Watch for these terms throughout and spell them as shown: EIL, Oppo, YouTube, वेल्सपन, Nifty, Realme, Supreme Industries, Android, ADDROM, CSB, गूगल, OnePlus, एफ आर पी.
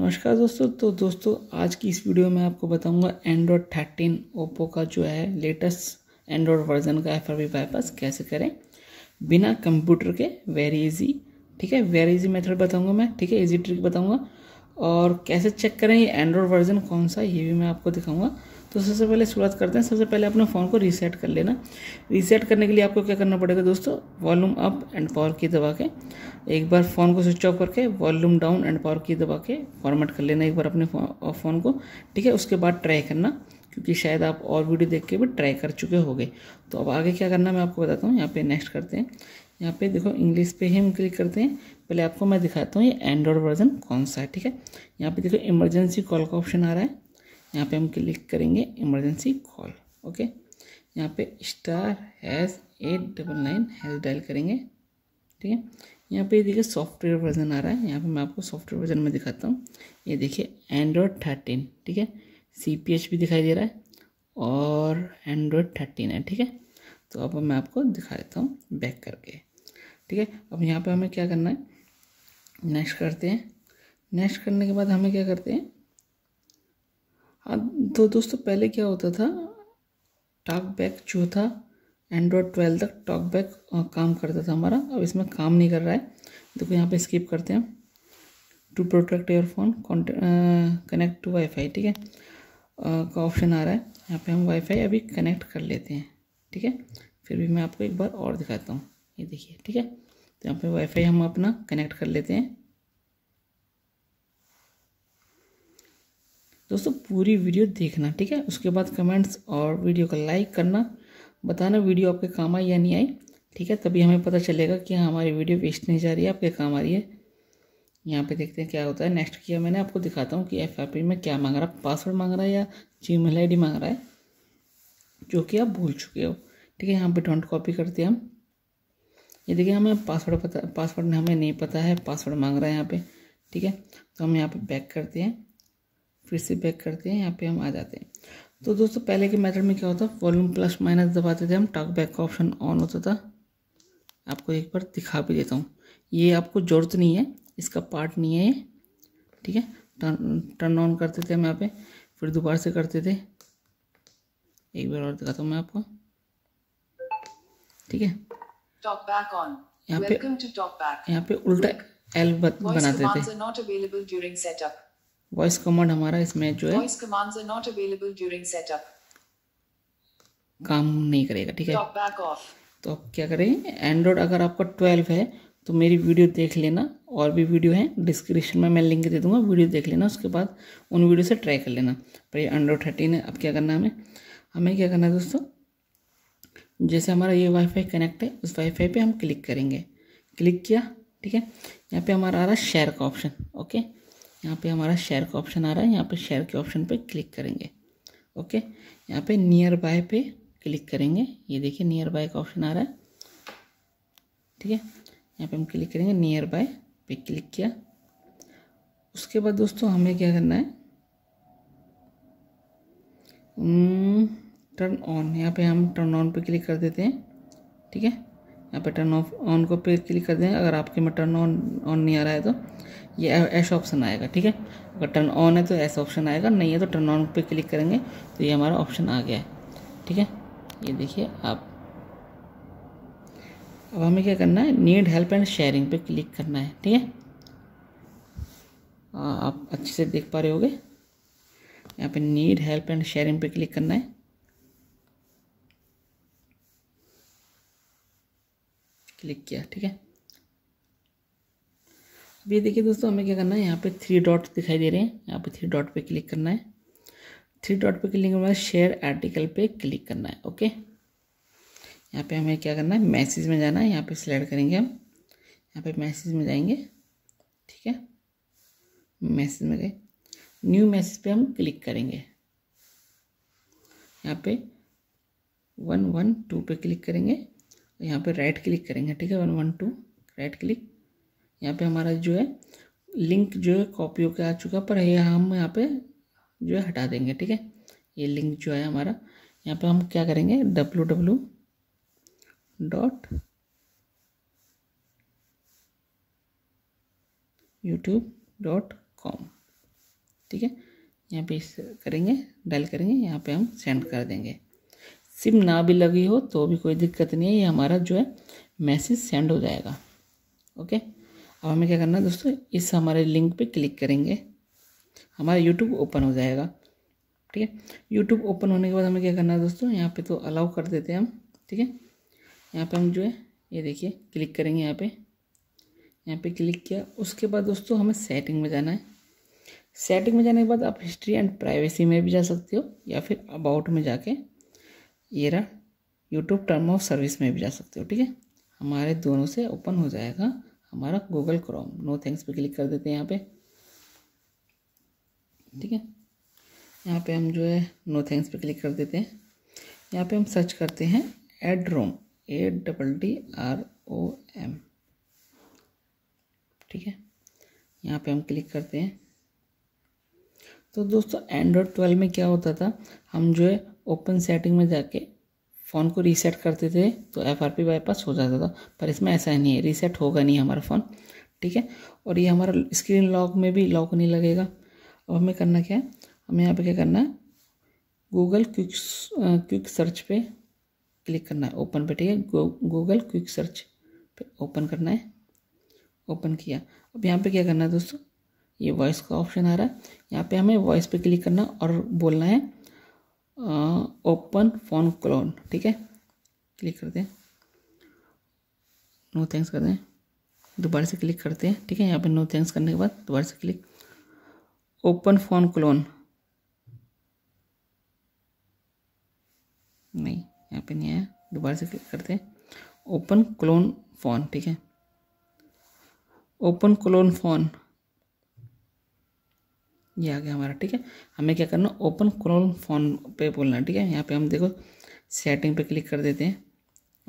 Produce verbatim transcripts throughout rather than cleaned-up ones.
नमस्कार दोस्तों। तो दोस्तों आज की इस वीडियो में आपको बताऊंगा एंड्रॉयड थर्टीन ओप्पो का जो है लेटेस्ट एंड्रॉयड वर्जन का एफ आर पी बाईपास कैसे करें बिना कंप्यूटर के, वेरी इजी। ठीक है, वेरी इजी मेथड बताऊंगा मैं। ठीक है, इजी ट्रिक बताऊंगा और कैसे चेक करें ये एंड्रॉयड वर्जन कौन सा, ये भी मैं आपको दिखाऊँगा। तो सबसे पहले शुरुआत करते हैं। सबसे पहले अपने फ़ोन को रीसेट कर लेना। रीसेट करने के लिए आपको क्या करना पड़ेगा दोस्तों, volume up and power key दबा के एक बार फ़ोन को स्विच ऑफ करके volume down and power key दबा के फॉर्मेट कर लेना एक बार अपने फ़ोन को। ठीक है, उसके बाद ट्राई करना, क्योंकि शायद आप और वीडियो देख के भी ट्राई कर चुके होंगे। तो अब आगे क्या करना मैं आपको बताता हूँ। यहाँ पे नेक्स्ट करते हैं। यहाँ पे देखो इंग्लिश पे ही हम क्लिक करते हैं। पहले आपको मैं दिखाता हूँ ये एंड्रॉयड वर्जन कौन सा है। ठीक है, यहाँ पे देखो इमरजेंसी कॉल का ऑप्शन आ रहा है। यहाँ पे हम क्लिक करेंगे इमरजेंसी कॉल। ओके, यहाँ पे star hash eight double nine hash dial करेंगे। ठीक है, यहाँ पे देखिए सॉफ्टवेयर वर्जन आ रहा है। यहाँ पे मैं आपको सॉफ्टवेयर वर्जन में दिखाता हूँ। ये देखिए एंड्रॉयड थर्टीन। ठीक है, सी पी एच भी दिखाई दे रहा है और एंड्रॉयड थर्टीन है। ठीक है, तो अब मैं आपको दिखा देता हूँ बैक करके। ठीक है, अब यहाँ पर हमें क्या करना है, नेक्स्ट करते हैं। नेक्स्ट करने के बाद हमें क्या करते हैं, तो दोस्तों पहले क्या होता था, टॉक बैक जो था एंड्रॉयड ट्वेल्व तक टॉक बैक काम करता था हमारा। अब इसमें काम नहीं कर रहा है। देखो यहाँ पे स्किप करते हैं। To protect your phone connect to wifi. ठीक है, का ऑप्शन आ रहा है। यहाँ पे हम वाईफाई अभी कनेक्ट कर लेते हैं। ठीक है, फिर भी मैं आपको एक बार और दिखाता हूँ। ये देखिए, ठीक है, तो यहाँ पर वाईफाई हम अपना कनेक्ट कर लेते हैं। दोस्तों पूरी वीडियो देखना। ठीक है, उसके बाद कमेंट्स और वीडियो का लाइक करना, बताना वीडियो आपके काम आई या नहीं आई। ठीक है, तभी हमें पता चलेगा कि हमारी वीडियो वेस्ट नहीं जा रही है, आपके काम आ रही है। यहाँ पे देखते हैं क्या होता है। नेक्स्ट किया मैंने, आपको दिखाता हूँ कि एफ आर पी में क्या मांग रहा है, पासवर्ड मांग रहा है या जी मेल आई डी मांग रहा है जो कि आप भूल चुके हो। ठीक है, यहाँ पर डोंट कॉपी करते हैं हम। ये देखिए हमें पासवर्ड पता, पासवर्ड हमें नहीं पता है, पासवर्ड मांग रहा है यहाँ पर। ठीक है, तो हम यहाँ पर बैक करते हैं, फिर से बैक करते हैं। यहाँ पे हम आ जाते हैं। तो दोस्तों पहले के मेथड में क्या होता, वॉल्यूम प्लस माइनस दबाते थे हम, टॉक बैक का ऑप्शन ऑन होता था। आपको एक बार दिखा भी देता हूँ, ये आपको ज़रूरत नहीं है, इसका पार्ट नहीं है ये। ठीक है, टर्न टर्न ऑन करते थे हम यहाँ पे, फिर दोबारा से करते थे। एक बार और दिखाता हूँ मैं आपको। ठीक है, यहाँ पे यहाँ पे उल्टा एल बनाते थे। वॉइस कमांड हमारा इसमें जो है काम नहीं करेगा। ठीक है, तो आप क्या करेंगे, एंड्रॉयड अगर आपका ट्वेल्व है तो मेरी वीडियो देख लेना, और भी वीडियो है डिस्क्रिप्शन में मैं लिंक दे दूंगा, वीडियो देख लेना, उसके बाद उन वीडियो से ट्राई कर लेना। पर ये एंड्रॉयड थर्टीन है। अब क्या करना है हमें, हमें क्या करना है दोस्तों, जैसे हमारा ये वाईफाई कनेक्ट है, उस वाईफाई पे हम क्लिक करेंगे। क्लिक किया, ठीक है, यहाँ पे हमारा आ रहा है शेयर का ऑप्शन। ओके, यहाँ पे हमारा शेयर का ऑप्शन आ रहा है। यहाँ पे शेयर के ऑप्शन पे क्लिक करेंगे। ओके, यहाँ पे नियर बाय पे क्लिक करेंगे। ये देखिए नियर बाय का ऑप्शन आ रहा है। ठीक है, यहाँ पे हम क्लिक करेंगे, नियर बाय पे क्लिक किया। उसके बाद दोस्तों हमें क्या करना है, टर्न ऑन, यहाँ पे हम टर्न ऑन पे क्लिक कर देते हैं। ठीक है, यहाँ पे टर्न ऑफ ऑन को पे क्लिक कर देंगे। अगर आपके में टर्न ऑन ऑन नहीं आ रहा है तो ये ऐसा ऑप्शन आएगा। ठीक है, अगर टर्न ऑन है तो ऐसा ऑप्शन आएगा, नहीं है तो टर्न ऑन पे क्लिक करेंगे तो ये हमारा ऑप्शन आ गया है। ठीक है, ये देखिए आप। अब हमें क्या करना है, नीड हेल्प एंड शेयरिंग पे क्लिक करना है। ठीक है, आप अच्छे से देख पा रहे होगे। यहाँ पे नीड हेल्प एंड शेयरिंग पे क्लिक करना है। क्लिक किया, ठीक है। अब ये देखिए दोस्तों हमें क्या करना है, यहाँ पे थ्री डॉट दिखाई दे रहे हैं, यहाँ पे थ्री डॉट पे क्लिक करना है। थ्री डॉट पे क्लिक करने के बाद शेयर आर्टिकल पे क्लिक करना है। ओके, यहाँ पे हमें क्या करना है, मैसेज में जाना है। यहाँ पे सिलेक्ट करेंगे हम, यहाँ पे मैसेज में जाएंगे। ठीक है, मैसेज में गए, न्यू मैसेज पे हम क्लिक करेंगे। यहाँ पे वन वन टू पे क्लिक करेंगे, यहाँ पे राइट क्लिक करेंगे। ठीक है, one one two right click. यहाँ पे हमारा जो है लिंक जो है कॉपी होकर आ चुका, पर ये हम यहाँ पे जो है हटा देंगे। ठीक है, ये लिंक जो है हमारा, यहाँ पे हम क्या करेंगे, W W dot YouTube dot com. ठीक है। यहाँ पे इस करेंगे, डायल करेंगे, यहाँ पे हम सेंड कर देंगे। सिम ना भी लगी हो तो भी कोई दिक्कत नहीं है, ये हमारा जो है मैसेज सेंड हो जाएगा। ओके, अब हमें क्या करना है दोस्तों, इस हमारे लिंक पे क्लिक करेंगे, हमारा यूट्यूब ओपन हो जाएगा। ठीक है, यूट्यूब ओपन होने के बाद हमें क्या करना है दोस्तों, यहाँ पे तो अलाउ कर देते हैं हम। ठीक है, यहाँ पे हम जो है ये देखिए क्लिक करेंगे, यहाँ पे यहाँ पे क्लिक किया। उसके बाद दोस्तों हमें सेटिंग में जाना है। सेटिंग में जाने के बाद आप हिस्ट्री एंड प्राइवेसी में भी जा सकते हो, या फिर अबाउट में जाके ये रहा यूट्यूब टर्म ऑफ सर्विस में भी जा सकते हो। ठीक है, हमारे दोनों से ओपन हो जाएगा हमारा गूगल क्रोम। नो थैंक्स पे क्लिक कर देते हैं यहाँ पे। ठीक है, यहाँ पे हम जो है नो थैंक्स पे क्लिक कर देते हैं। यहाँ पे हम सर्च करते हैं Addrom, A double D R O M. ठीक है, यहाँ पे हम क्लिक करते हैं। तो दोस्तों एंड्रॉयड ट्वेल्व में क्या होता था, हम जो है ओपन सेटिंग में जाके फ़ोन को रीसेट करते थे तो एफ आर पी बाईपास हो जाता था, पर इसमें ऐसा नहीं है, रीसेट होगा नहीं हमारा फ़ोन। ठीक है, और ये हमारा स्क्रीन लॉक में भी लॉक नहीं लगेगा। अब हमें करना क्या है, हमें यहाँ पे क्या करना है, गूगल क्विक क्विक सर्च पे क्लिक करना है, ओपन पे। ठीक है, गूगल क्विक सर्च पे ओपन करना है। ओपन किया, अब यहाँ पे क्या करना है दोस्तों, ये वॉइस का ऑप्शन आ रहा है, यहाँ पे हमें वॉइस पे क्लिक करना और बोलना है ओपन फोन क्लोन। ठीक है, क्लिक करते हैं, नो थैंक्स करते हैं, दोबारा से क्लिक करते हैं। ठीक है, यहाँ पे नो थैंक्स करने के बाद दोबारा से क्लिक, ओपन फोन क्लोन नहीं, यहाँ पे नहीं आया, दोबारा से क्लिक करते हैं, ओपन क्लोन फोन। ठीक है, ओपन क्लोन फोन, ये आ गया हमारा। ठीक है, हमें क्या करना, ओपन क्लोन फोन पे बोलना। ठीक है, यहाँ पे हम देखो सेटिंग पे क्लिक कर देते हैं।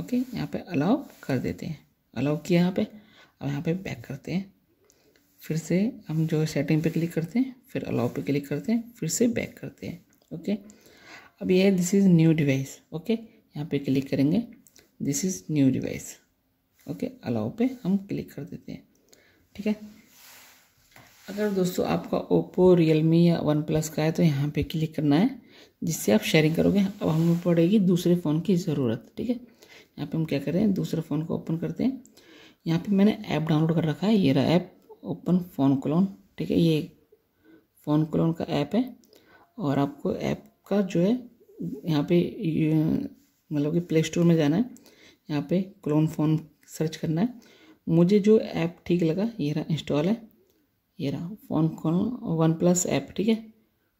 ओके, यहाँ पे अलाउ कर देते हैं, अलाउ किया यहाँ पे। अब यहाँ पे बैक करते हैं, फिर से हम जो सेटिंग पे क्लिक करते हैं, फिर अलाउ पे क्लिक करते हैं, फिर से बैक करते हैं। ओके, अब ये है this is new device. Okay, यहाँ पे क्लिक करेंगे, this is new device. Okay, allow पे हम क्लिक कर देते हैं। ठीक है, अगर दोस्तों आपका ओप्पो, रियलमी या वन प्लस का है तो यहाँ पे क्लिक करना है, जिससे आप शेयरिंग करोगे। अब हमें पड़ेगी दूसरे फ़ोन की ज़रूरत। ठीक है, यहाँ पे हम क्या करें, दूसरे फ़ोन को ओपन करते हैं। यहाँ पे मैंने ऐप डाउनलोड कर रखा है, ये रहा ऐप ओपन फोन क्लोन। ठीक है, ये फ़ोन क्लोन का ऐप है, और आपको ऐप का जो है यहाँ पे मतलब कि प्ले स्टोर में जाना है, यहाँ पे क्लोन फ़ोन सर्च करना है। मुझे जो ऐप ठीक लगा, ये रहा इंस्टॉल है, ये रहा phone clone OnePlus app. ठीक है,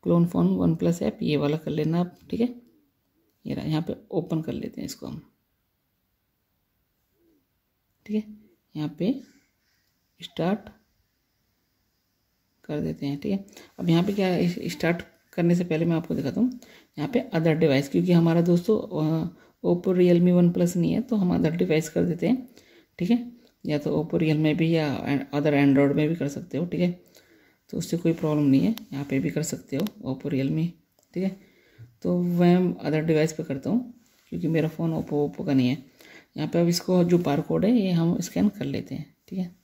clone phone OnePlus app, ये वाला कर लेना आप। ठीक है, ये रहा, यहाँ पे ओपन कर लेते हैं इसको हम। ठीक है, यहाँ पे स्टार्ट कर देते हैं। ठीक है, अब यहाँ पे क्या, स्टार्ट करने से पहले मैं आपको दिखाता हूँ यहाँ पे अदर डिवाइस, क्योंकि हमारा दोस्तों ओप्पो, रियलमी, वन प्लस नहीं है तो हम अदर डिवाइस कर देते हैं। ठीक है, या तो ओप्पो, रियल में भी या अदर एंड्रॉयड में भी कर सकते हो। ठीक है, तो उससे कोई प्रॉब्लम नहीं है, यहाँ पे भी कर सकते हो ओप्पो, रियलमी। ठीक है, तो मैं अदर डिवाइस पे करता हूँ क्योंकि मेरा फ़ोन ओप्पो ओप्पो का नहीं है। यहाँ पर अब इसको जो बार कोड है ये हम स्कैन कर लेते हैं। ठीक है,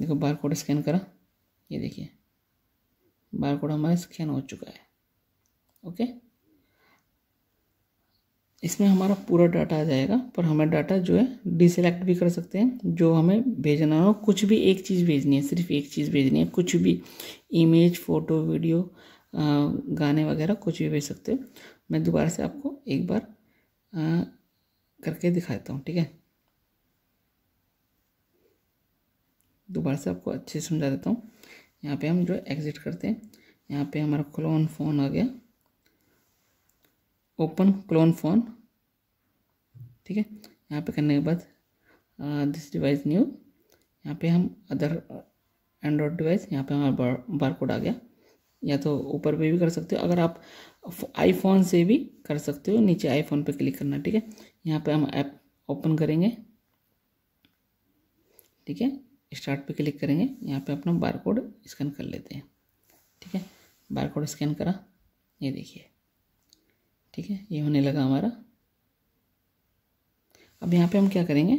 देखो बार कोड स्कैन करा, ये देखिए बार कोड हमारा स्कैन हो चुका है। ओके, इसमें हमारा पूरा डाटा आ जाएगा, पर हमें डाटा जो है डिसेलेक्ट भी कर सकते हैं, जो हमें भेजना हो। कुछ भी एक चीज़ भेजनी है, सिर्फ एक चीज़ भेजनी है, कुछ भी इमेज, फ़ोटो, वीडियो, गाने वगैरह कुछ भी भेज सकते हो। मैं दोबारा से आपको एक बार आ, करके दिखाता हूँ। ठीक है, दोबारा से आपको अच्छे से समझा देता हूँ। यहाँ पे हम जो एग्जिट करते हैं, यहाँ पे हमारा क्लोन फ़ोन आ गया, ओपन क्लोन फ़ोन। ठीक है, यहाँ पे करने के बाद दिस डिवाइस न्यू, यहाँ पे हम अदर एंड्रॉयड डिवाइस, यहाँ पे हमारा बार बारकोड आ गया। या तो ऊपर पे भी कर सकते हो, अगर आप आईफोन से भी कर सकते हो, नीचे आईफोन पे क्लिक करना। ठीक है, यहाँ पे हम ऐप ओपन करेंगे। ठीक है, स्टार्ट पे क्लिक करेंगे, यहाँ पे अपना बारकोड स्कैन कर लेते हैं। ठीक है, बारकोड स्कैन करा, ये देखिए। ठीक है, ये होने लगा हमारा। अब यहाँ पे हम क्या करेंगे,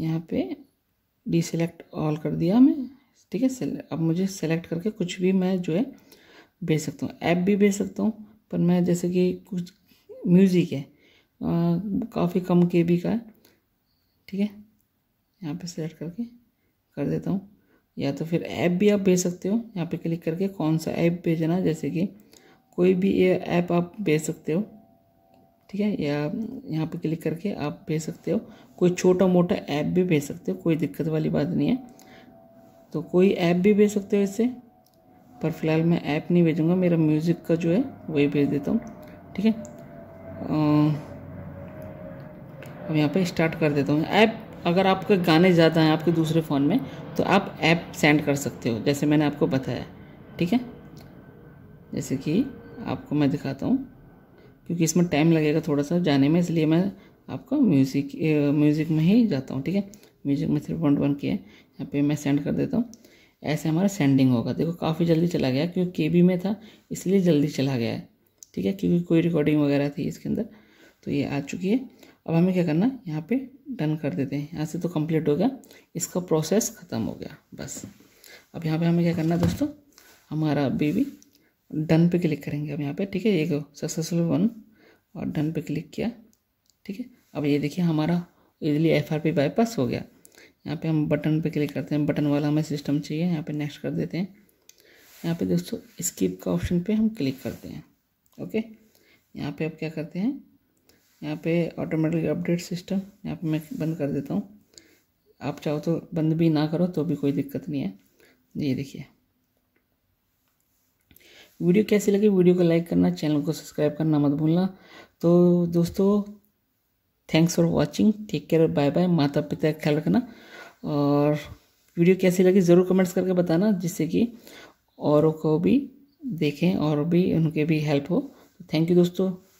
यहाँ पे डिसेलेक्ट ऑल कर दिया हमें। ठीक है। अब मुझे सेलेक्ट करके कुछ भी मैं जो है भेज सकता हूँ, ऐप भी भेज सकता हूँ, पर मैं जैसे कि कुछ म्यूज़िक है काफ़ी कम के बी का है, ठीक है, यहाँ पे सेलेक्ट करके कर देता हूँ। या तो फिर ऐप भी आप भेज सकते हो, यहाँ पे क्लिक करके कौन सा ऐप भेजना, जैसे कि कोई भी ये ऐप आप भेज सकते हो, ठीक है, या यहाँ पे क्लिक करके आप भेज सकते हो। कोई छोटा मोटा ऐप भी भेज सकते हो, कोई दिक्कत वाली बात नहीं है। तो कोई ऐप भी भेज सकते हो इससे, पर फिलहाल मैं ऐप नहीं भेजूँगा, मेरा म्यूज़िक का जो है वही भेज देता हूँ, ठीक है। अब यहाँ पे स्टार्ट कर देता हूँ। ऐप अगर आपके गाने ज़्यादा हैं आपके दूसरे फ़ोन में तो आप ऐप सेंड कर सकते हो, जैसे मैंने आपको बताया, ठीक है। जैसे कि आपको मैं दिखाता हूँ, क्योंकि इसमें टाइम लगेगा थोड़ा सा जाने में, इसलिए मैं आपको म्यूज़िक म्यूज़िक में ही जाता हूँ, ठीक है। म्यूज़िक में थ्री पॉइंट वन की है, यहाँ पे मैं सेंड कर देता हूँ। ऐसे हमारा सेंडिंग होगा, देखो काफ़ी जल्दी चला गया, क्योंकि के बी में था इसलिए जल्दी चला गया है, ठीक है, क्योंकि कोई रिकॉर्डिंग वगैरह थी इसके अंदर। तो ये आ चुकी है, अब हमें क्या करना, यहाँ पे डन कर देते हैं। यहाँ से तो कंप्लीट हो गया, इसका प्रोसेस ख़त्म हो गया बस। अब यहाँ पे हमें क्या करना है दोस्तों, हमारा बेबी डन पे क्लिक करेंगे अब यहाँ पे, ठीक है। ये गो सक्सेसफुल वन और डन पे क्लिक किया, ठीक है। अब ये देखिए हमारा easily एफ आर पी bypass हो गया। यहाँ पे हम बटन पे क्लिक करते हैं, बटन वाला हमें सिस्टम चाहिए, यहाँ पे नेक्स्ट कर देते हैं। यहाँ पे दोस्तों स्किप का ऑप्शन पे हम क्लिक करते हैं, ओके। यहाँ पे अब क्या करते हैं, यहाँ पे ऑटोमेटिक अपडेट सिस्टम यहाँ पे मैं बंद कर देता हूँ। आप चाहो तो बंद भी ना करो तो भी कोई दिक्कत नहीं है। ये देखिए, वीडियो कैसी लगी वीडियो को लाइक करना, चैनल को सब्सक्राइब करना मत भूलना। तो दोस्तों thanks for watching, take care, bye bye. माता पिता का ख्याल रखना, और वीडियो कैसी लगी ज़रूर कमेंट्स करके बताना, जिससे कि औरों को भी देखें और भी उनके भी हेल्प हो। थैंक यू दोस्तों।